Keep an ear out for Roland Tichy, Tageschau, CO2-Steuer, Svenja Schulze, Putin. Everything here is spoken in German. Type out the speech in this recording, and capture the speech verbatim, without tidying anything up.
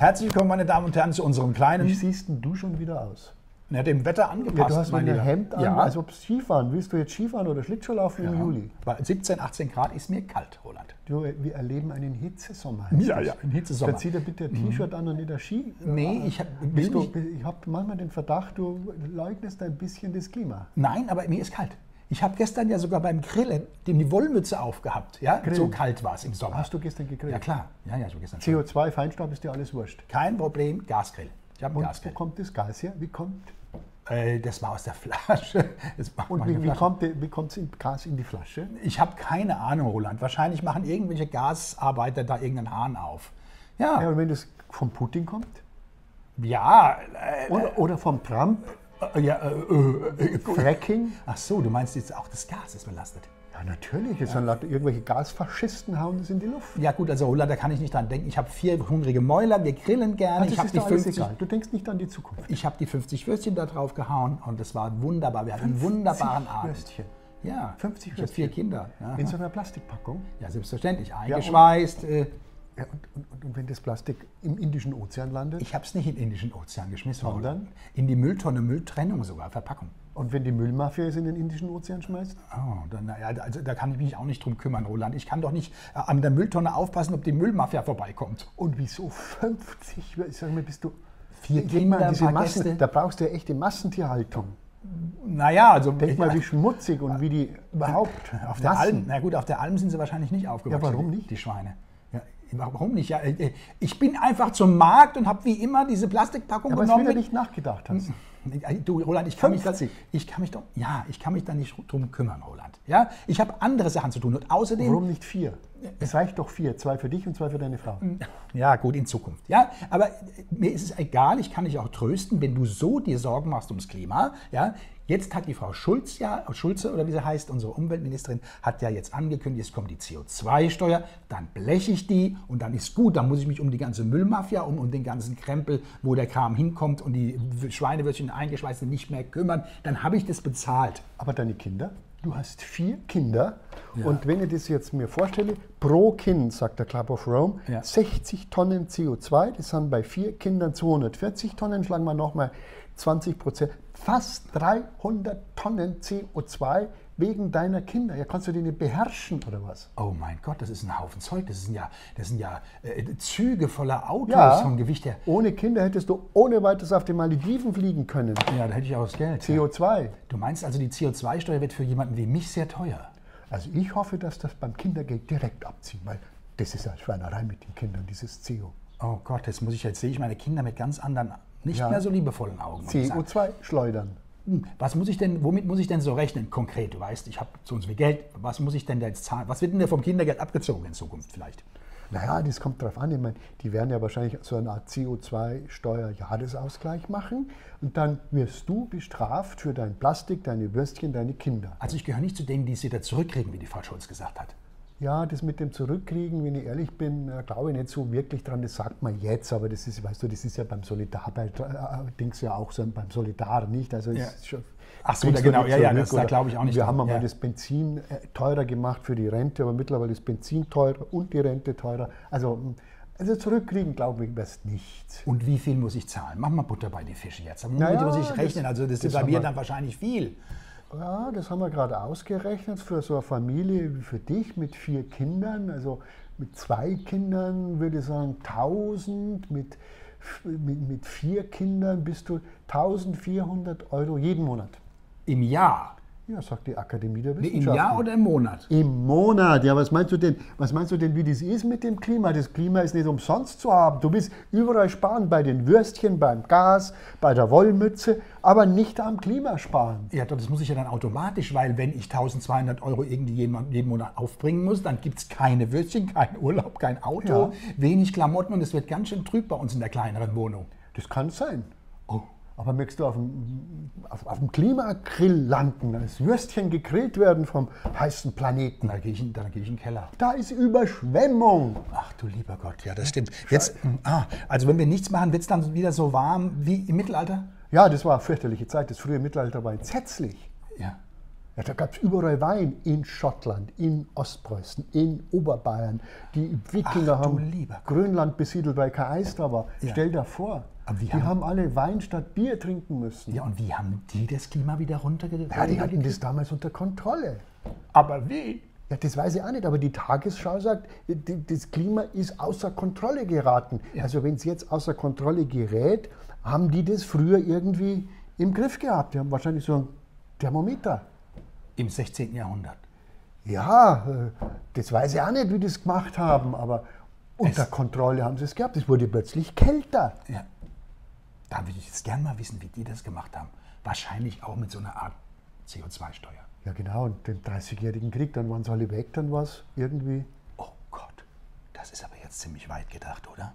Herzlich willkommen, meine Damen und Herren, zu unserem kleinen... Wie siehst denn du schon wieder aus? Na, dem Wetter angepasst, ja, du hast mein Hemd an, ja, als ob es Skifahren. Willst du jetzt Skifahren oder Schlittschuhlaufen ja. im Juli? Bei siebzehn, achtzehn Grad ist mir kalt, Roland. Du, wir erleben einen Hitzesommer. Ja, ja, einen Hitzesommer. Dann zieh dir bitte ein T-Shirt mhm. an und nicht ein Ski. Nee, ich habe hab manchmal den Verdacht, du leugnest ein bisschen das Klima. Nein, aber mir ist kalt. Ich habe gestern ja sogar beim Grillen die Wollmütze aufgehabt. Ja? So kalt war es im Sommer. Hast du gestern gegrillt? Ja, klar. Ja, ja, so gestern C O zwei, Feinstaub ist dir alles wurscht. Kein Problem, Gasgrill. Ich habe einen Gasgrill. Wo kommt das Gas her? Wie kommt... Das war aus der Flasche. Und wie, Flasche. Wie kommt es Gas in die Flasche? Ich habe keine Ahnung, Roland. Wahrscheinlich machen irgendwelche Gasarbeiter da irgendeinen Hahn auf. Ja. Ja, und wenn das von Putin kommt? Ja. Äh, oder, oder von Trump? Äh, ja, äh, äh, Fracking? Ach so, du meinst jetzt auch das Gas ist belastet? Ja, natürlich. Jetzt ja. Dann irgendwelche Gasfaschisten hauen das in die Luft. Ja gut, also Roland, da kann ich nicht dran denken. Ich habe vier hungrige Mäuler, wir grillen gerne. Also, ich habe die fünfzig. Du denkst nicht an die Zukunft. Ich habe die fünfzig Würstchen da drauf gehauen und das war wunderbar. Wir hatten einen wunderbaren Abend. Würstchen. Ja. fünfzig Würstchen. Ich habe vier Kinder. Ja. In so einer Plastikpackung? Ja, selbstverständlich. Eingeschweißt. Ja, ja, und, und, und, und wenn das Plastik im Indischen Ozean landet? Ich habe es nicht im Indischen Ozean geschmissen. Sondern? In die Mülltonne, Mülltrennung sogar, Verpackung. Und wenn die Müllmafia es in den Indischen Ozean schmeißt? Oh, dann, naja, also, da kann ich mich auch nicht drum kümmern, Roland. Ich kann doch nicht äh, an der Mülltonne aufpassen, ob die Müllmafia vorbeikommt. Und wieso fünfzig? Ich sag mal, bist du... Vier Kinder, diese Massen, da brauchst du ja echte Massentierhaltung. Naja, also... Denk mal, wie schmutzig und wie die überhaupt... Auf der Alm, na gut, auf der Alm sind sie wahrscheinlich nicht aufgewachsen. Ja, warum nicht? Die Schweine. Ja, warum nicht? Ja, ich bin einfach zum Markt und habe wie immer diese Plastikpackung ja, genommen. Weil du nicht nachgedacht hast. Du, Roland, ich kann, mich da, ich, kann mich da, ja, ich kann mich da nicht drum kümmern, Roland. Ja? Ich habe andere Sachen zu tun und außerdem... Warum nicht vier? Es reicht doch vier. Zwei für dich und zwei für deine Frau. Ja, gut, in Zukunft. Ja? Aber mir ist es egal, ich kann dich auch trösten, wenn du so dir Sorgen machst ums Klima. Ja? Jetzt hat die Frau Schulz, ja, Schulze, oder wie sie heißt, unsere Umweltministerin, hat ja jetzt angekündigt, jetzt kommt die C O zwei Steuer, dann bleche ich die und dann ist gut, dann muss ich mich um die ganze Müllmafia, um, um den ganzen Krempel, wo der Kram hinkommt und die Schweinewürstchen eingeschweißt sind, nicht mehr kümmern, dann habe ich das bezahlt. Aber deine Kinder? Du hast vier Kinder ja. Und wenn ich das jetzt mir vorstelle, pro Kind, sagt der Club of Rome, ja. sechzig Tonnen C O zwei, das haben bei vier Kindern zweihundertvierzig Tonnen, schlagen wir nochmal zwanzig Prozent, fast dreihundert Tonnen C O zwei wegen deiner Kinder. Ja, kannst du die nicht beherrschen oder was? Oh mein Gott, das ist ein Haufen Zeug, das sind ja, das sind ja äh, Züge voller Autos ja, vom Gewicht her. Ohne Kinder hättest du ohne weiteres auf den Malediven fliegen können. Ja, da hätte ich auch das Geld. C O zwei. Ja. Du meinst also, die C O zwei Steuer wird für jemanden wie mich sehr teuer? Also ich hoffe, dass das beim Kindergeld direkt abziehen, weil das ist ja Schweinerei mit den Kindern, dieses C O. Oh Gott, jetzt muss ich jetzt sehe ich meine Kinder mit ganz anderen, nicht ja. mehr so liebevollen Augen. C O zwei schleudern. Was muss ich denn, womit muss ich denn so rechnen? Konkret, du weißt, ich habe so und so viel Geld, was muss ich denn da jetzt zahlen? Was wird denn da vom Kindergeld abgezogen in Zukunft vielleicht? Naja, das kommt drauf an. Ich meine, die werden ja wahrscheinlich so eine Art C O zwei Steuer Jahresausgleich machen und dann wirst du bestraft für dein Plastik, deine Würstchen, deine Kinder. Also ich gehöre nicht zu denen, die es wieder zurückkriegen, wie die Frau Schulz gesagt hat. Ja, das mit dem Zurückkriegen, wenn ich ehrlich bin, glaube ich nicht so wirklich dran, das sagt man jetzt, aber das ist, weißt du, das ist ja beim Solidar, bei Dings ja auch so, beim Solidar nicht, also ja. Ist schon... Ach so, da genau, ja, ja, das da glaube ich auch nicht. Wir haben einmal ja. das Benzin teurer gemacht für die Rente, aber mittlerweile ist Benzin teurer und die Rente teurer, also... Also zurückkriegen, glaube ich, wäre nichts. Und wie viel muss ich zahlen? Mach mal Butter bei den Fischen jetzt. Damit naja, muss ich rechnen, also das, das ist bei mir dann wahrscheinlich viel. Ja, das haben wir gerade ausgerechnet für so eine Familie wie für dich mit vier Kindern. Also mit zwei Kindern würde ich sagen tausend, mit, mit, mit vier Kindern bist du eintausendvierhundert Euro jeden Monat. Im Jahr? Ja, sagt die Akademie der Wissenschaften. Im Jahr oder im Monat? Im Monat, ja, was meinst du denn, was meinst du denn, wie das ist mit dem Klima? Das Klima ist nicht umsonst zu haben. Du willst überall sparen, bei den Würstchen, beim Gas, bei der Wollmütze, aber nicht am Klima sparen. Ja, das muss ich ja dann automatisch, weil wenn ich eintausendzweihundert Euro irgendwie jeden Monat aufbringen muss, dann gibt es keine Würstchen, keinen Urlaub, kein Auto, ja. Wenig Klamotten und es wird ganz schön trüb bei uns in der kleineren Wohnung. Das kann sein. Oh. Aber möchtest du auf dem, auf, auf dem Klimagrill landen, als Würstchen gegrillt werden vom heißen Planeten? Da gehe ich, geh ich in den Keller. Da ist Überschwemmung. Ach du lieber Gott, ja, das stimmt. Jetzt, ah, also wenn wir nichts machen, wird es dann wieder so warm wie im Mittelalter? Ja, das war eine fürchterliche Zeit. Das frühe Mittelalter war entsetzlich. Ja. Ja, da gab es überall Wein in Schottland, in Ostpreußen, in Oberbayern. Die Wikinger haben Grönland besiedelt, weil kein Eis da war. Ja. Stell dir vor, die haben, haben alle Wein statt Bier trinken müssen. Ja, und wie haben die das Klima wieder runtergedrückt? Ja, die hatten das damals unter Kontrolle. Aber wie? Ja, das weiß ich auch nicht, aber die Tagesschau sagt, das Klima ist außer Kontrolle geraten. Ja. Also wenn es jetzt außer Kontrolle gerät, haben die das früher irgendwie im Griff gehabt. Die haben wahrscheinlich so ein Thermometer. Im sechzehnten Jahrhundert. Ja, das weiß ich auch nicht, wie die das gemacht haben, aber unter es Kontrolle haben sie es gehabt. Es wurde plötzlich kälter. Ja. Da würde ich jetzt gerne mal wissen, wie die das gemacht haben. Wahrscheinlich auch mit so einer Art C O zwei Steuer. Ja genau, und dem dreißigjährigen Krieg, dann waren sie alle weg, dann war es irgendwie... Oh Gott, das ist aber jetzt ziemlich weit gedacht, oder?